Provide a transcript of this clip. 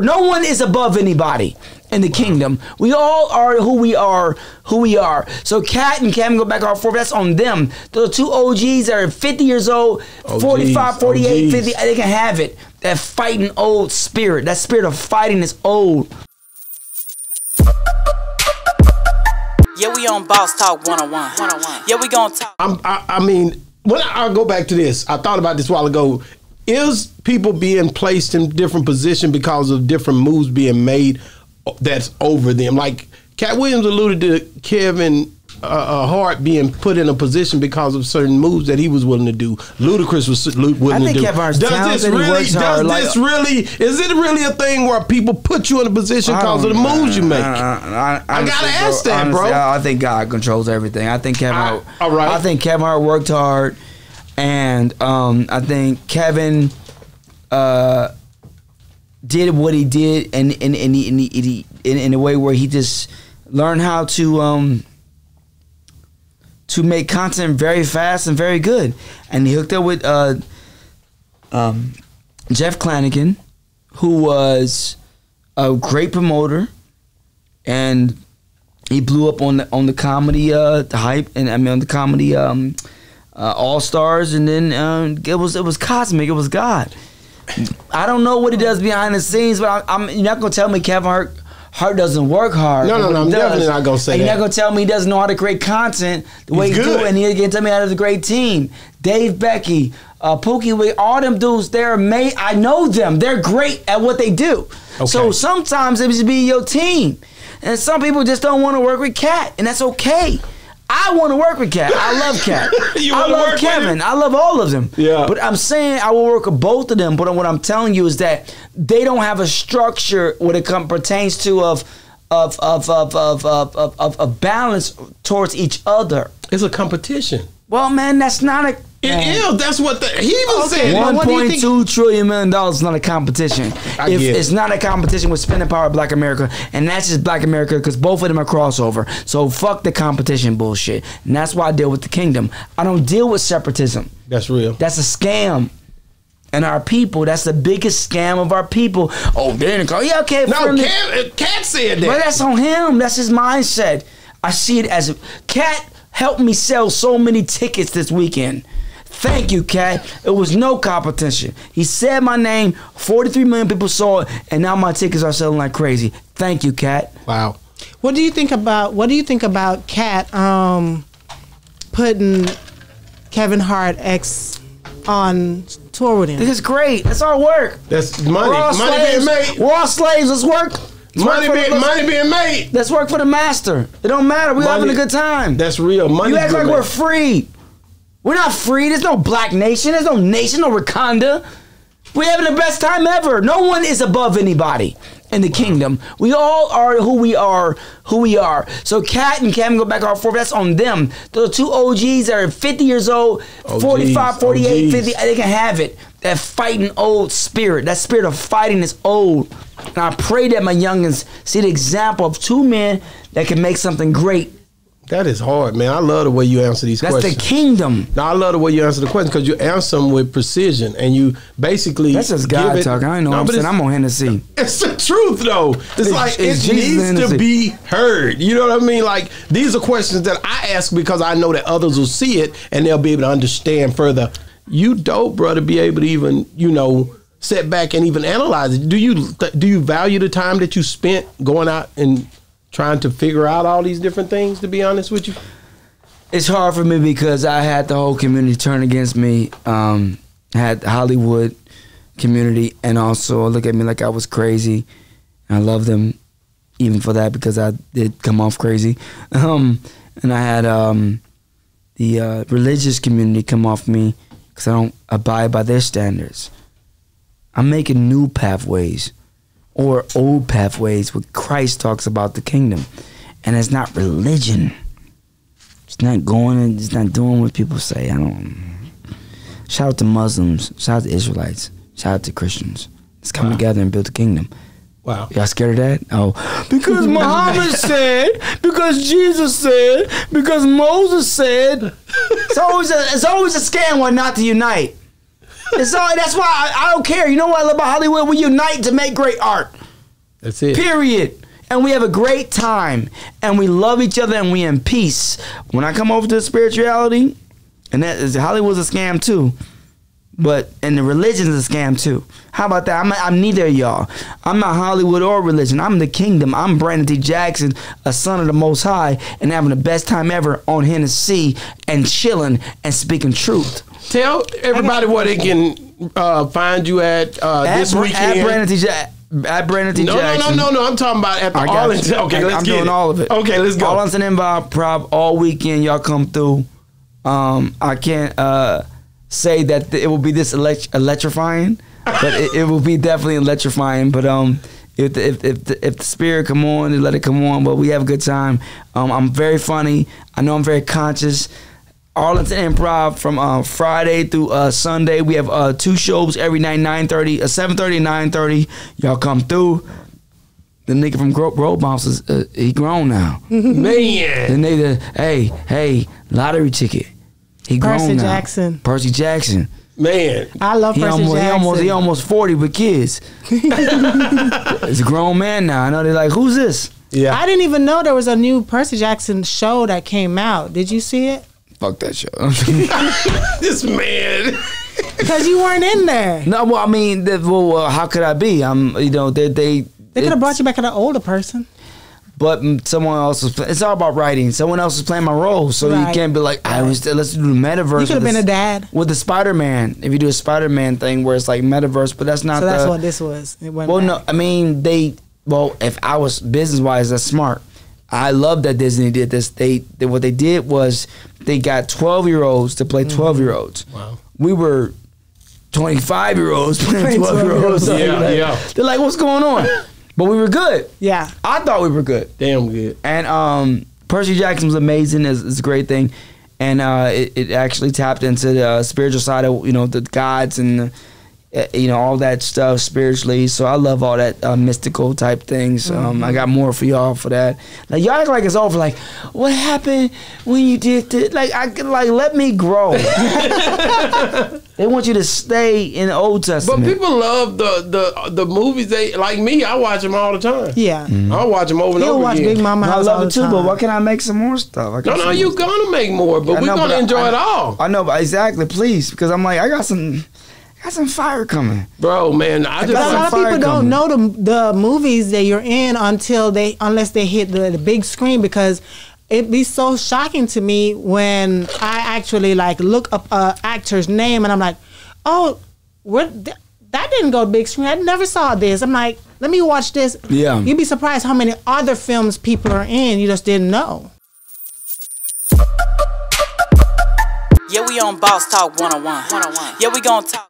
No one is above anybody in the kingdom. We all are who we are. So Kat and Kevin go back and forth. That's on them. Those two OGs that are 50 years old, OGs, 45, 48, OGs. 50. They can have it. That fighting old spirit. That spirit of fighting is old. Yeah, we on Boss Talk 101. Yeah, we gonna talk. I mean, when I go back to this, I thought about this a while ago. Is people being placed in different positions because of different moves being made that's over them? Like Kat Williams alluded to Kevin Hart being put in a position because of certain moves that he was willing to do. Ludacris was willing to do. Is it really a thing where people put you in a position because of the moves you make? I gotta ask that, honestly, bro. I think God controls everything. I think Kevin Hart. All right. I think Kevin Hart worked hard. And I think Kevin did what he did in a way where he just learned how to make content very fast and very good. And he hooked up with Jeff Klanigan, who was a great promoter, and he blew up on the comedy hype, and I mean on the comedy. All Stars, and then it was cosmic. It was God. I don't know what he does behind the scenes, but you're not gonna tell me Kevin Hart doesn't work hard. No, I'm definitely not gonna say that. You're not gonna tell me he doesn't know how to create content the way he do, and he can tell me how to have a great team. Dave Becky, Pookie, all them dudes, they're amazing. I know them. They're great at what they do. Okay. So sometimes it should be your team, and some people just don't want to work with Kat, and that's okay. I want to work with Kat. I love Kat. I love Kevin. I love all of them. Yeah. But I'm saying I will work with both of them. But what I'm telling you is that they don't have a structure when it pertains to of balance towards each other. It's a competition. Well, man, that's not a. It is. That's what he was saying. $1.2 trillion is not a competition. It's not a competition with spending power of Black America, and that's just Black America because both of them are crossover. So fuck the competition bullshit, and that's why I deal with the kingdom. I don't deal with separatism. That's real. That's a scam. And our people, that's the biggest scam of our people. Oh, they're in the car. Yeah, okay. No, Kat said that. But that's on him. That's his mindset. I see it as Kat helped me sell so many tickets this weekend. Thank you, Kat. It was no competition. He said my name, 43 million people saw it, and now my tickets are selling like crazy. Thank you, Kat. Wow. What do you think about Kat putting Kevin Hart X on tour with him? This is great. That's our work. That's money. Money being made. We're all slaves. Let's work. Money being made. Let's work for the master. It don't matter. We're having a good time. That's real. Money. You act like we're free. We're not free. There's no Black nation. There's no nation, no Wakanda. We're having the best time ever. No one is above anybody in the kingdom. We all are who we are. So Kat and Kevin go back and forth. That's on them. Those two OGs that are 50 years old, OGs, 45, 48, OGs. 50. They can have it. That fighting old spirit. That spirit of fighting is old. And I pray that my youngins see the example of two men that can make something great. That is hard, man. I love the way you answer these questions. That's the kingdom. Now, I love the way you answer the questions because you answer them with precision, and you basically that's just God talking. I know what I'm saying. I'm on Hennessy. It's the truth, though. It's like it needs to be heard. You know what I mean? Like these are questions that I ask because I know that others will see it and they'll be able to understand further. You dope, bro, to be able to even sit back and even analyze it. Do you value the time that you spent going out and trying to figure out all these different things, to be honest with you? It's hard for me because I had the whole community turn against me. Had the Hollywood community and also look at me like I was crazy. I love them even for that because I did come off crazy. And I had the religious community come off me because I don't abide by their standards. I'm making new pathways. Or old pathways where Christ talks about the kingdom. And it's not religion. It's not going, it's not doing what people say. I don't. Shout out to Muslims. Shout out to Israelites. Shout out to Christians. Let's come together and build the kingdom. Wow. Y'all scared of that? Oh. Because Muhammad said, because Jesus said, because Moses said. It's always a scam why not to unite. That's why I don't care. You know what I love about Hollywood? We unite to make great art. That's it. Period. And we have a great time. And we love each other and we in peace. When I come over to the spirituality, and that is, Hollywood's a scam too. But, and the religion's a scam too. How about that? I'm neither of y'all. I'm not Hollywood or religion. I'm the kingdom. I'm Brandon T. Jackson, a son of the Most High, and having the best time ever on Hennessy and chilling and speaking truth. Tell everybody where they can find you at this weekend. At Brandon T. Jackson. At Brandon T. Jackson. No. I'm talking about at the Arlington. Okay, let's get it. I'm doing all of it. Okay, let's go. Arlington Improv all weekend. Y'all come through. I can't say that it will be this electrifying, but it will be definitely electrifying. But if the spirit come on, then let it come on. But we have a good time. I'm very funny. I know I'm very conscious. Arlington Improv from Friday through Sunday. We have 2 shows every night, 9:30, 7:30, 9:30. Y'all come through. The nigga from Road Bumps is he grown now. Man. The nigga, hey, lottery ticket. He grown now. Percy Jackson. Percy Jackson. Man, I love Percy Jackson. He almost 40 with kids. He's a grown man now. I know they're like, who's this? Yeah. I didn't even know there was a new Percy Jackson show that came out. Did you see it? Fuck that show. This man. Because you weren't in there. No, well, I mean, how could I be? They could have brought you back as an older person. But someone else was. It's all about writing. Someone else was playing my role, so right. You can't be like, let's do the metaverse. You could have been a dad with the Spider-Man. If you do a Spider-Man thing where it's like metaverse, but that's not. So that's what this was. It wasn't well, no, I mean they. Well, if I was business-wise, that's smart. I love that Disney did this. What they did was they got 12-year-olds to play 12-year-olds. Wow. We were 25-year-olds playing 12-year-olds. Yeah. They're like, what's going on? But we were good. Yeah. I thought we were good. Damn good. And Percy Jackson was amazing. It's a great thing. And it actually tapped into the spiritual side of, the gods and, all that stuff spiritually. So I love all that mystical type things. I got more for y'all for that. Like y'all act like it's over. Like what happened when you did this? Like let me grow. They want you to stay in the Old Testament. But people love the movies. They like me. I watch them all the time. Yeah, I watch them over and over again. Big Mama House. I love it too. But why can't I make some more stuff? No, you're gonna make more. But we're gonna enjoy it all. I know, but exactly, please, because I'm like I got some. Got some fire coming, bro, man. But a lot of people don't know the movies that you're in unless they hit the big screen, because it'd be so shocking to me when I actually look up an actor's name and I'm like, oh, that didn't go big screen. I never saw this. I'm like, let me watch this. Yeah, you'd be surprised how many other films people are in you just didn't know. Yeah, we on Boss Talk 101. Yeah, we gonna talk.